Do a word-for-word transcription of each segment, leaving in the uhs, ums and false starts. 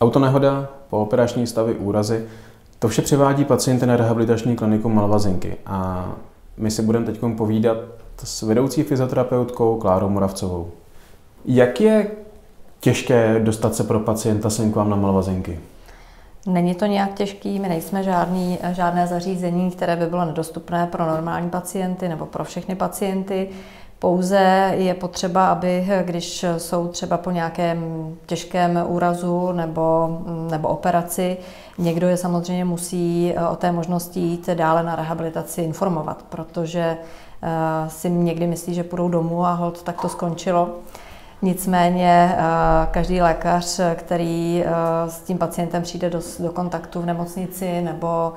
Autonehoda, pooperační stavy, úrazy, to vše přivádí pacienty na rehabilitační kliniku Malvazinky a my si budeme teď povídat s vedoucí fyzioterapeutkou Klárou Moravcovou. Jak je těžké dostat se pro pacienta sem k vám na Malvazinky? Není to nějak těžký, my nejsme žádný, žádné zařízení, které by bylo nedostupné pro normální pacienty nebo pro všechny pacienty. Pouze je potřeba, aby když jsou třeba po nějakém těžkém úrazu nebo, nebo operaci, někdo je samozřejmě musí o té možnosti jít dále na rehabilitaci informovat, protože si někdy myslí, že půjdou domů a holt tak to skončilo. Nicméně každý lékař, který s tím pacientem přijde do, do kontaktu v nemocnici nebo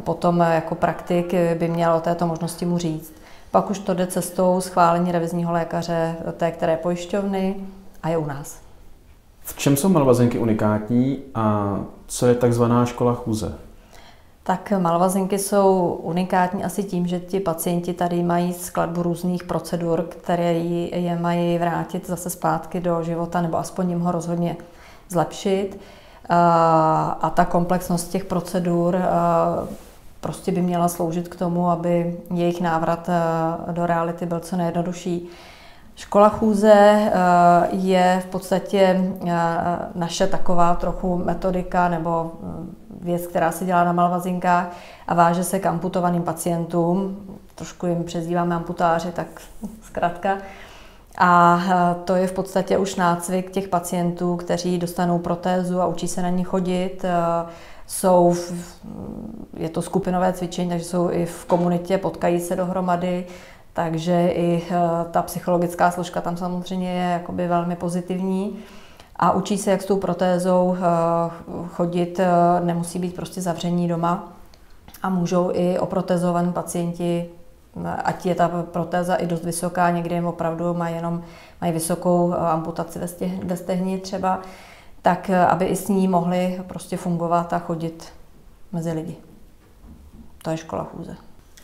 potom jako praktik, by měl o této možnosti mu říct. Pak už to jde cestou schválení revizního lékaře té které pojišťovny a je u nás. V čem jsou Malvazinky unikátní a co je takzvaná škola chůze? Tak Malvazinky jsou unikátní asi tím, že ti pacienti tady mají skladbu různých procedur, které je mají vrátit zase zpátky do života nebo aspoň jim ho rozhodně zlepšit. A ta komplexnost těch procedur prostě by měla sloužit k tomu, aby jejich návrat do reality byl co nejjednodušší. Škola chůze je v podstatě naše taková trochu metodika nebo věc, která se dělá na Malvazinkách a váže se k amputovaným pacientům. Trošku jim přezdíváme amputáři, tak zkrátka. A to je v podstatě už nácvik těch pacientů, kteří dostanou protézu a učí se na ní chodit. Jsou v, je to skupinové cvičení, takže jsou i v komunitě, potkají se dohromady, takže i ta psychologická složka tam samozřejmě je jakoby velmi pozitivní. A učí se, jak s tou protézou chodit, nemusí být prostě zavření doma a můžou i oprotezovaní pacienti, ať je ta protéza i dost vysoká, někdy jim opravdu mají, jenom, mají vysokou amputaci ve stehni třeba, tak aby i s ní mohli prostě fungovat a chodit mezi lidi. To je škola chůze.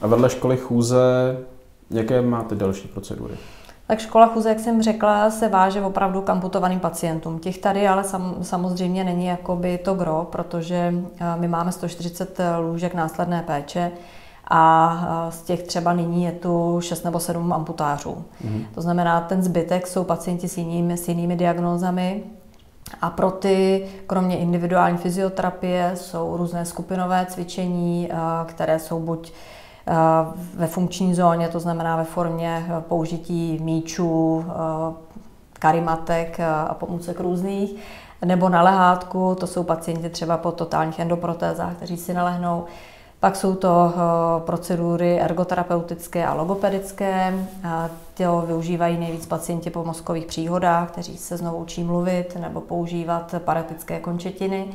A vedle školy chůze, jaké máte další procedury? Tak škola chůze, jak jsem řekla, se váže opravdu k amputovaným pacientům. Těch tady ale sam, samozřejmě není jakoby to gro, protože my máme sto čtyřicet lůžek následné péče a z těch třeba nyní je tu šest nebo sedm amputářů. Mhm. To znamená, ten zbytek jsou pacienti s, jiným, s jinými diagnózami. A pro ty, kromě individuální fyzioterapie, jsou různé skupinové cvičení, které jsou buď ve funkční zóně, to znamená ve formě použití míčů, karimatek a pomůcek různých, nebo na lehátku, to jsou pacienti třeba po totálních endoprotézách, kteří si nalehnou. Pak jsou to procedury ergoterapeutické a logopedické. Tělo využívají nejvíc pacienti po mozkových příhodách, kteří se znovu učí mluvit nebo používat paratické končetiny.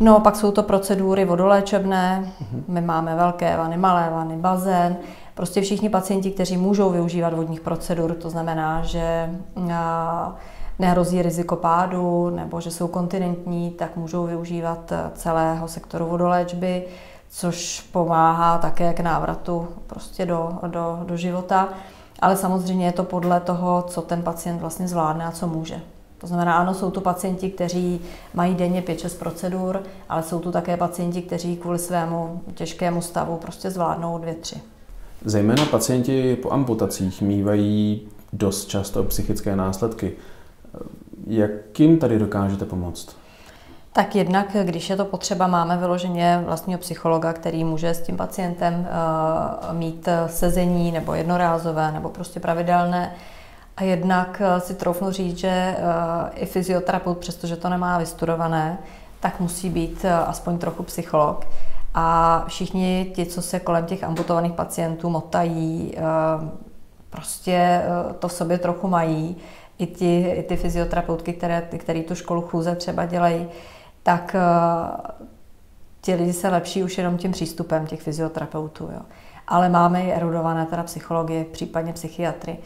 No, pak jsou to procedury vodoléčebné. My máme velké vany, malé vany, bazén. Prostě všichni pacienti, kteří můžou využívat vodních procedur, to znamená, že nehrozí riziko pádu nebo že jsou kontinentní, tak můžou využívat celého sektoru vodoléčby, což pomáhá také k návratu prostě do, do, do života. Ale samozřejmě je to podle toho, co ten pacient vlastně zvládne a co může. To znamená, ano, jsou tu pacienti, kteří mají denně pět šest procedur, ale jsou tu také pacienti, kteří kvůli svému těžkému stavu prostě zvládnou dvě tři. Zejména pacienti po amputacích mívají dost často psychické následky. Jak jim tady dokážete pomoct? Tak jednak, když je to potřeba, máme vyloženě vlastního psychologa, který může s tím pacientem mít sezení nebo jednorázové nebo prostě pravidelné. A jednak si troufnu říct, že i fyzioterapeut, přestože to nemá vystudované, tak musí být aspoň trochu psycholog. A všichni ti, co se kolem těch amputovaných pacientů motají, prostě to v sobě trochu mají. I ty, i ty fyzioterapeutky, které, které tu školu chůze třeba dělají, tak uh, ti lidi se lepší už jenom tím přístupem těch fyzioterapeutů. Jo. Ale máme i erudované teda psychologie, případně psychiatry.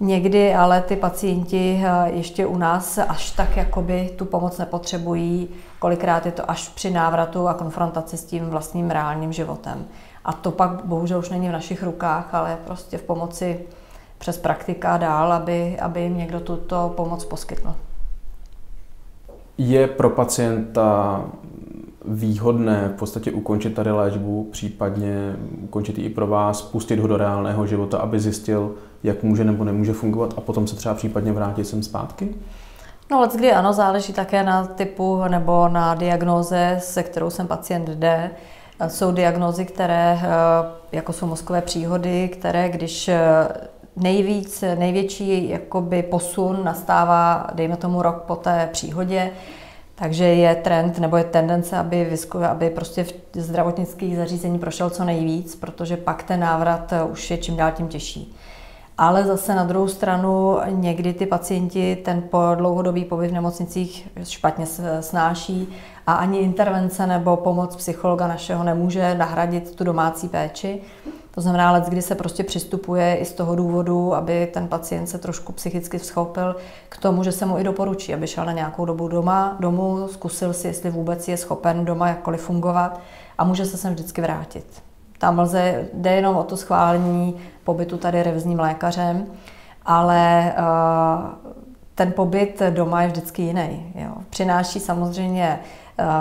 Někdy ale ty pacienti uh, ještě u nás až tak jakoby tu pomoc nepotřebují. Kolikrát je to až při návratu a konfrontaci s tím vlastním reálným životem. A to pak bohužel už není v našich rukách, ale prostě v pomoci přes praktika dál, aby, aby jim někdo tuto pomoc poskytl. Je pro pacienta výhodné v podstatě ukončit tady léčbu, případně ukončit ji i pro vás, pustit ho do reálného života, aby zjistil, jak může nebo nemůže fungovat a potom se třeba případně vrátit sem zpátky? No, leckdy ano, záleží také na typu nebo na diagnóze, se kterou sem pacient jde. Jsou diagnózy, které, jako jsou mozkové příhody, které, když nejvíc, největší jakoby posun nastává, dejme tomu, rok po té příhodě, takže je trend nebo je tendence, aby, vysku, aby prostě v zdravotnických zařízení prošel co nejvíc, protože pak ten návrat už je čím dál tím těžší. Ale zase na druhou stranu někdy ty pacienti ten dlouhodobý pobyt v nemocnicích špatně snáší a ani intervence nebo pomoc psychologa našeho nemůže nahradit tu domácí péči. To znamená, let, kdy se prostě přistupuje i z toho důvodu, aby ten pacient se trošku psychicky vzchopil k tomu, že se mu i doporučí, aby šel na nějakou dobu doma, domů, zkusil si, jestli vůbec je schopen doma jakkoliv fungovat a může se sem vždycky vrátit. Tam lze, jde jenom o to schválení pobytu tady revizním lékařem, ale ten pobyt doma je vždycky jiný. Jo. Přináší samozřejmě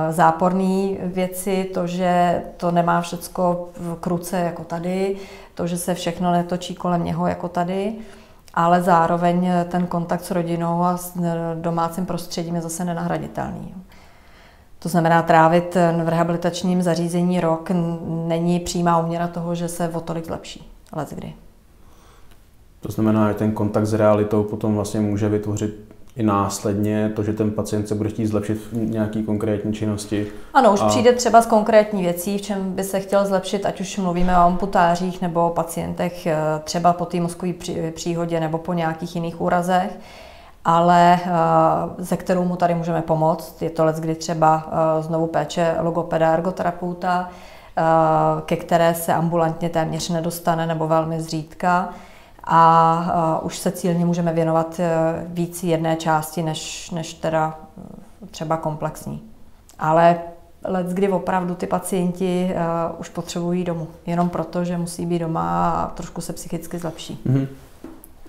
záporné věci, to, že to nemá všecko v ruce jako tady, to, že se všechno netočí kolem něho jako tady, ale zároveň ten kontakt s rodinou a s domácím prostředím je zase nenahraditelný. To znamená, trávit v rehabilitačním zařízení rok není přímá úměra toho, že se o tolik zlepší, leckdy. To znamená, že ten kontakt s realitou potom vlastně může vytvořit i následně to, že ten pacient se bude chtít zlepšit v nějaké konkrétní činnosti. Ano, už a... přijde třeba s konkrétní věcí, v čem by se chtěl zlepšit, ať už mluvíme o amputářích nebo o pacientech třeba po té mozkové příhodě nebo po nějakých jiných úrazech, ale se kterou mu tady můžeme pomoct. Je to leckdy třeba znovu péče logopeda, ergoterapeuta, ke které se ambulantně téměř nedostane nebo velmi zřídka. A už se cílně můžeme věnovat víc jedné části, než, než teda třeba komplexní. Ale leckdy opravdu ty pacienti už potřebují domů, jenom proto, že musí být doma a trošku se psychicky zlepší. Mm-hmm.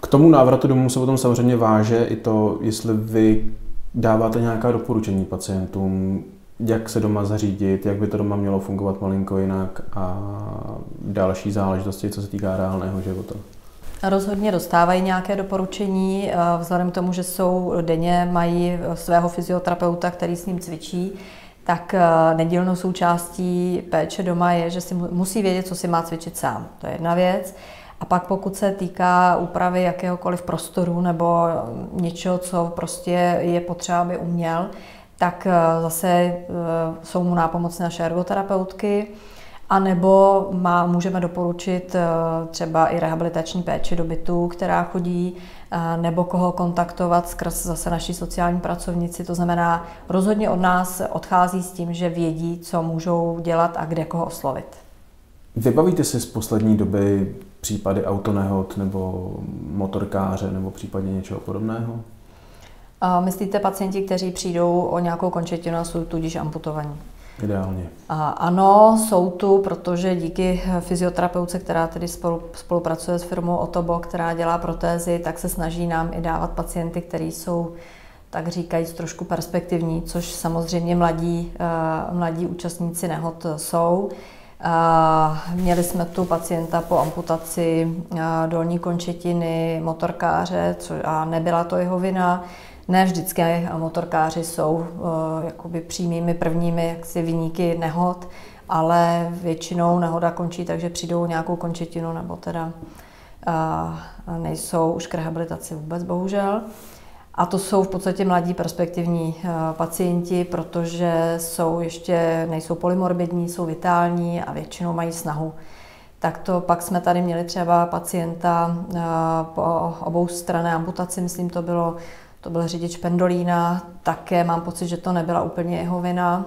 K tomu návratu domů se potom samozřejmě váže i to, jestli vy dáváte nějaká doporučení pacientům, jak se doma zařídit, jak by to doma mělo fungovat malinko jinak a další záležitosti, co se týká reálného života. Rozhodně dostávají nějaké doporučení, vzhledem k tomu, že jsou denně mají svého fyzioterapeuta, který s ním cvičí, tak nedílnou součástí péče doma je, že si musí vědět, co si má cvičit sám. To je jedna věc. A pak pokud se týká úpravy jakéhokoliv prostoru nebo něčeho, co prostě je potřeba, aby uměl, tak zase jsou mu nápomocné naše ergoterapeutky. A nebo má, můžeme doporučit třeba i rehabilitační péči do bytu, která chodí, nebo koho kontaktovat skrz zase naši sociální pracovnici. To znamená, rozhodně od nás odchází s tím, že vědí, co můžou dělat a kde koho oslovit. Vybavíte si z poslední doby případy autonehod nebo motorkáře nebo případně něčeho podobného? A myslíte pacienti, kteří přijdou o nějakou končetinu a jsou tudíž amputovaní? Ideálně. A ano, jsou tu, protože díky fyzioterapeutce, která tedy spolu, spolupracuje s firmou Otobo, která dělá protézy, tak se snaží nám i dávat pacienty, kteří jsou, tak říkajíc, trošku perspektivní, což samozřejmě mladí, mladí účastníci nehod jsou. Měli jsme tu pacienta po amputaci dolní končetiny, motorkáře, a nebyla to jeho vina. Ne vždycky motorkáři jsou jakoby přímými prvními jaksi viníky nehod, ale většinou nehoda končí, takže přijdou nějakou končetinu nebo teda nejsou už k rehabilitaci vůbec, bohužel. A to jsou v podstatě mladí perspektivní pacienti, protože jsou ještě, nejsou polymorbidní, jsou vitální a většinou mají snahu. Tak to pak jsme tady měli třeba pacienta po oboustranné amputaci, myslím, to bylo To byl řidič Pendolína, také mám pocit, že to nebyla úplně jeho vina.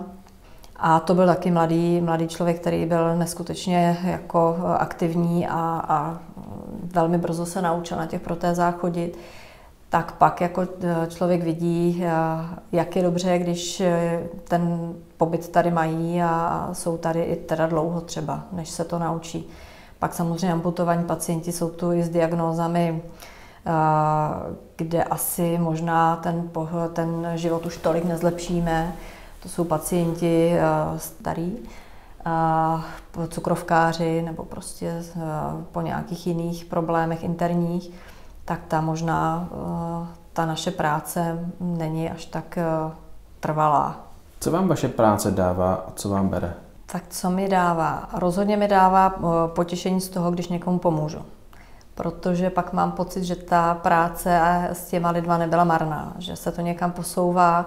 A to byl taky mladý, mladý člověk, který byl neskutečně jako aktivní a, a velmi brzo se naučil na těch protézách chodit. Tak pak jako člověk vidí, jak je dobře, když ten pobyt tady mají a jsou tady i teda dlouho třeba, než se to naučí. Pak samozřejmě amputovaní pacienti jsou tu i s diagnózami kde asi možná ten, ten život už tolik nezlepšíme. To jsou pacienti starí, cukrovkáři nebo prostě po nějakých jiných problémech interních, tak ta možná ta naše práce není až tak trvalá. Co vám vaše práce dává a co vám bere? Tak co mi dává? Rozhodně mi dává potěšení z toho, když někomu pomůžu. Protože pak mám pocit, že ta práce s těma lidma nebyla marná, že se to někam posouvá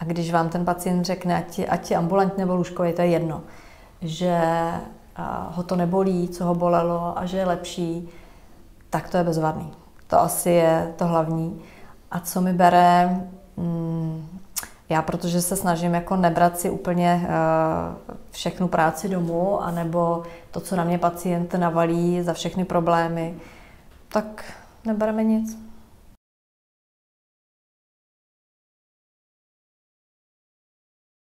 a když vám ten pacient řekne, ať je, ať je ambulant nebo lůžkový, to je jedno, že ho to nebolí, co ho bolelo a že je lepší, tak to je bezvadný. To asi je to hlavní. A co mi bere, já protože se snažím jako nebrat si úplně všechnu práci domů, anebo to, co na mě pacient navalí za všechny problémy, tak nebereme nic.